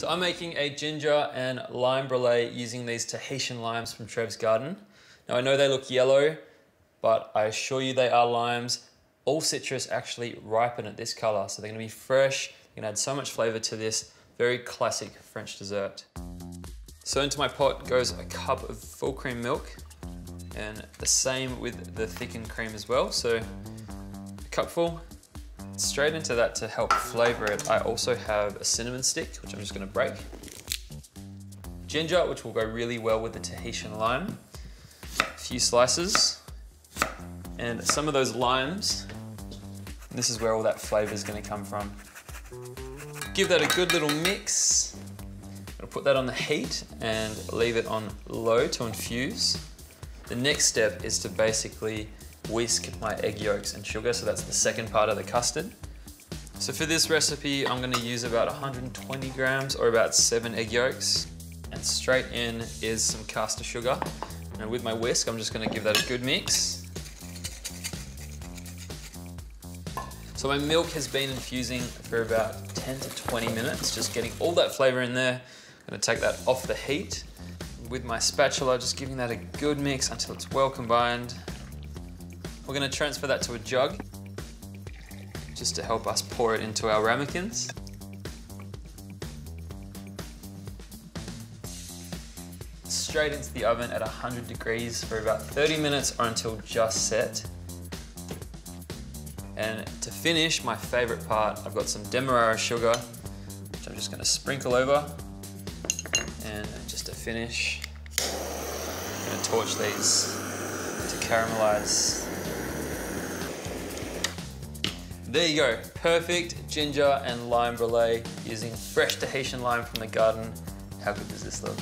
So I'm making a ginger and lime brulee using these Tahitian limes from Trev's garden. Now I know they look yellow, but I assure you they are limes. All citrus actually ripen at this color, so they're gonna be fresh. You're gonna add so much flavor to this very classic French dessert. So into my pot goes a cup of full cream milk, and the same with the thickened cream as well. So a cupful, straight into that to help flavor it. I also have a cinnamon stick, which I'm just gonna break. Ginger, which will go really well with the Tahitian lime. A few slices, and some of those limes. And this is where all that flavor is gonna come from. Give that a good little mix. I'll put that on the heat and leave it on low to infuse. The next step is to basically whisk my egg yolks and sugar, so that's the second part of the custard. So for this recipe, I'm gonna use about 120 grams or about 7 egg yolks. And straight in is some caster sugar. And with my whisk, I'm just gonna give that a good mix. So my milk has been infusing for about 10 to 20 minutes, just getting all that flavor in there. I'm gonna take that off the heat. With my spatula, just giving that a good mix until it's well combined. We're gonna transfer that to a jug, just to help us pour it into our ramekins. Straight into the oven at 100 degrees for about 30 minutes or until just set. And to finish, my favorite part, I've got some demerara sugar, which I'm just gonna sprinkle over. And just to finish, I'm gonna torch these to caramelize. There you go, perfect ginger and lime brulee using fresh Tahitian lime from the garden. How good does this look?